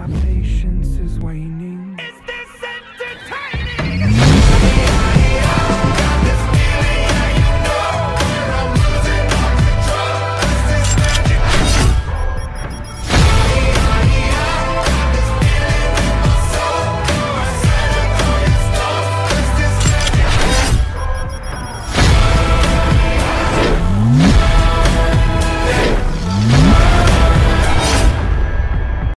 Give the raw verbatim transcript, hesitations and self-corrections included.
My patience is waning.